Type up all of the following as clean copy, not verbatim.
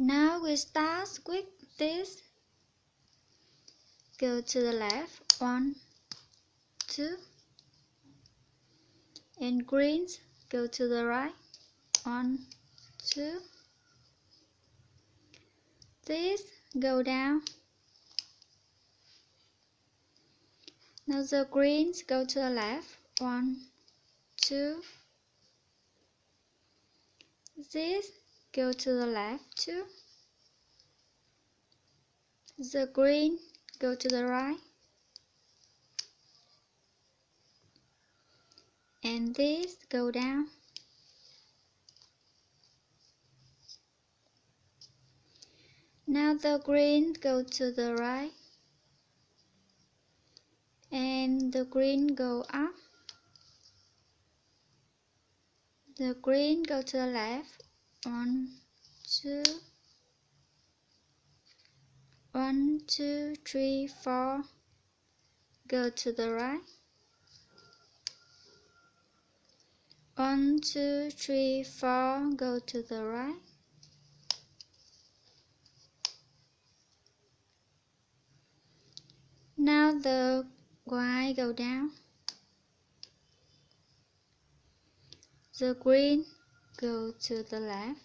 Now we start with this. Go to the left, 1, 2, and greens. Go to the right, 1, 2. This go down. Now the greens go to the left, 1, 2. This go to the left 2. The green go to the right, and this go down. Now the green go to the right, and the green go up. The green go to the left, 1, 2, 1, 2, 3, 4, go to the right, 1, 2, 3, 4, go to the right. Now the white go down, the green go to the left,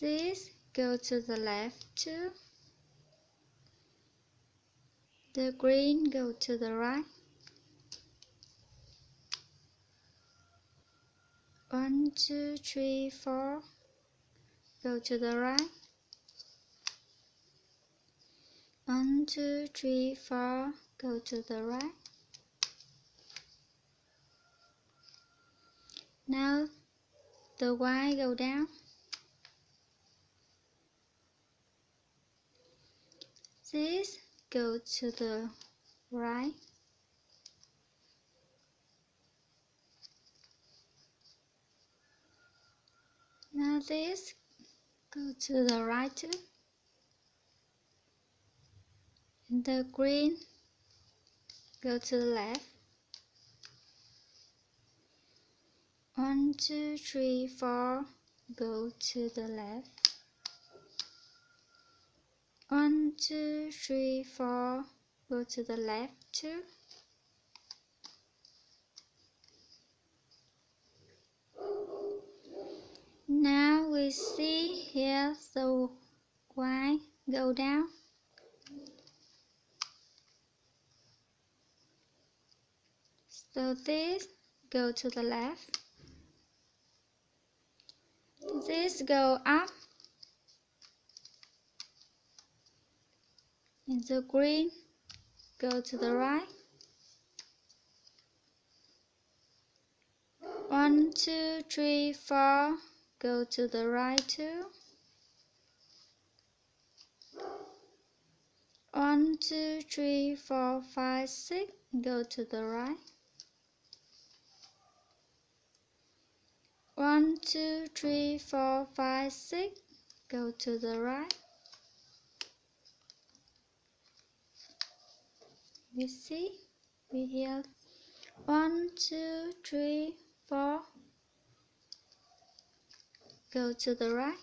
this go to the left 2, the green go to the right, 1, 2, 3, 4, go to the right, 1, 2, 3, 4, go to the right. Now the white go down, this go to the right, now this go to the right too, and the green go to the left, 1, 2, 3, 4, go to the left, 1, 2, 3, 4, go to the left 2, now we see here the white go down, so this go to the left, this go up, and the green go to the right, 1, 2, 3, 4, go to the right 2, 1, 2, 3, 4, 5, 6, go to the right, 1, 2, 3, 4, 5, 6, go to the right. We see, we hear 1, 2, 3, 4, go to the right.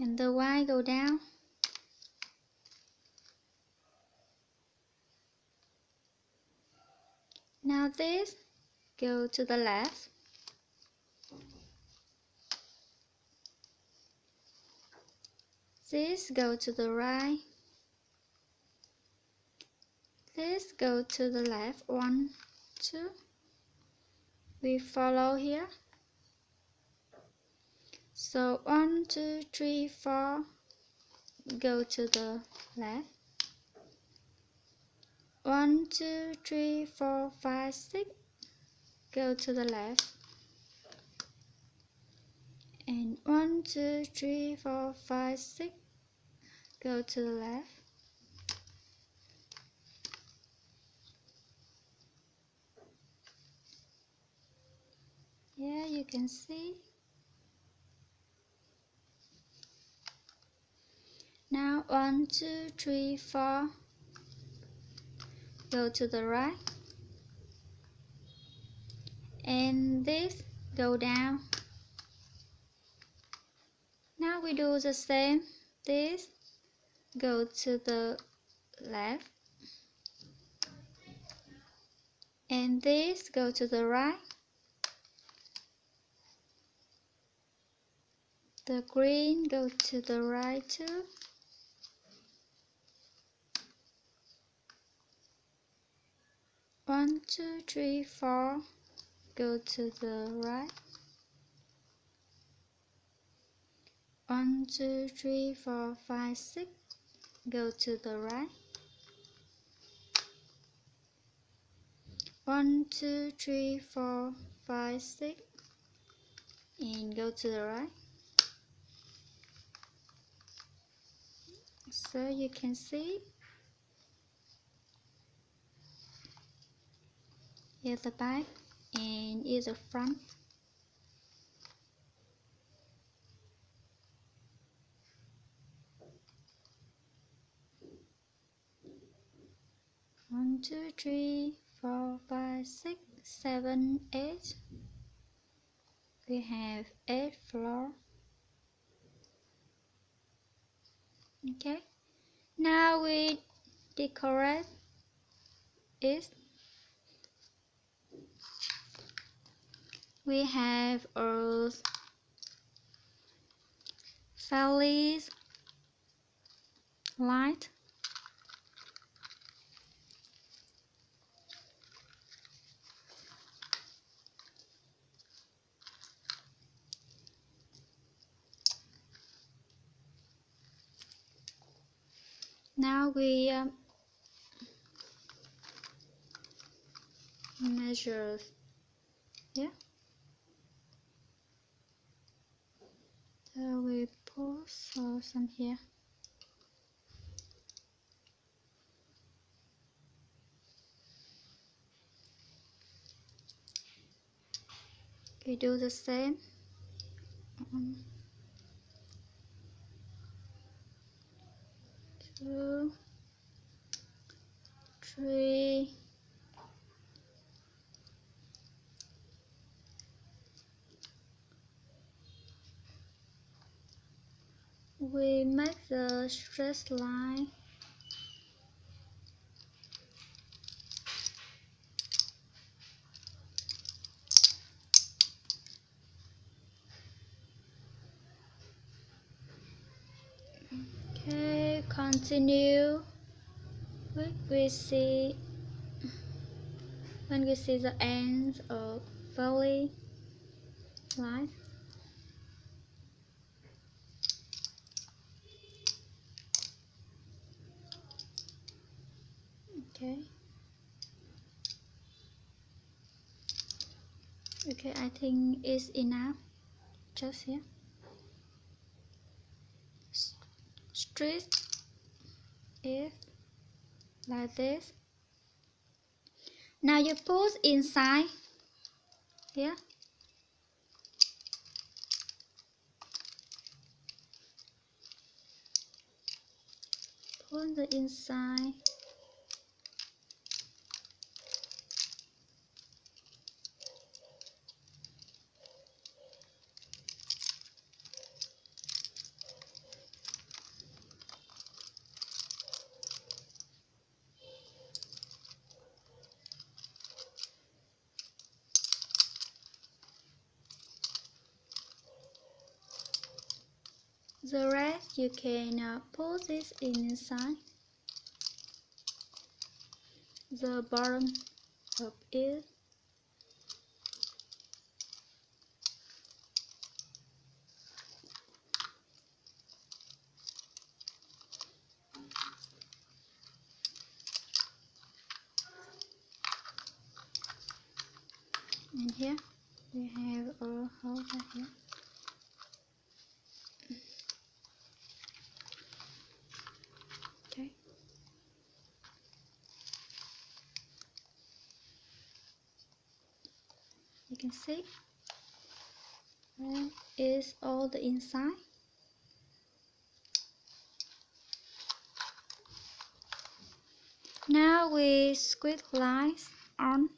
And the white go down. Now this go to the left, this go to the right, this go to the left 1, 2, we follow here, so 1, 2, 3, 4, go to the left, 1, 2, 3, 4, 5, 6, go to the left, and 1, 2, 3, 4, 5, 6, go to the left. Yeah, you can see. Now 1, 2, 3, 4. Go to the right, and this go down. Now we do the same. This go to the left and this go to the right. The green go to the right too. One, two, three, four go to the right. 1, 2, 3, 4, 5, 6 go to the right. 1, 2, 3, 4, 5, 6 and go to the right. So you can see here's the back and here's the front. One, two, three, four, five, six, seven, eight. We have 8 floors. Okay, now we decorate it. We have our valleys, light, now we measure here. So we pull some here. We do the same. Two, three, we make the straight line. Continue. When we see the ends of valley line, okay, I think it's enough just here. Straight is like this. Now you push inside here. Pull the inside. The rest you can pull this inside the bottom of it. And here we have a hole right here. You can see that is all the inside. Now we squeeze lines on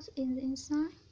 house is inside.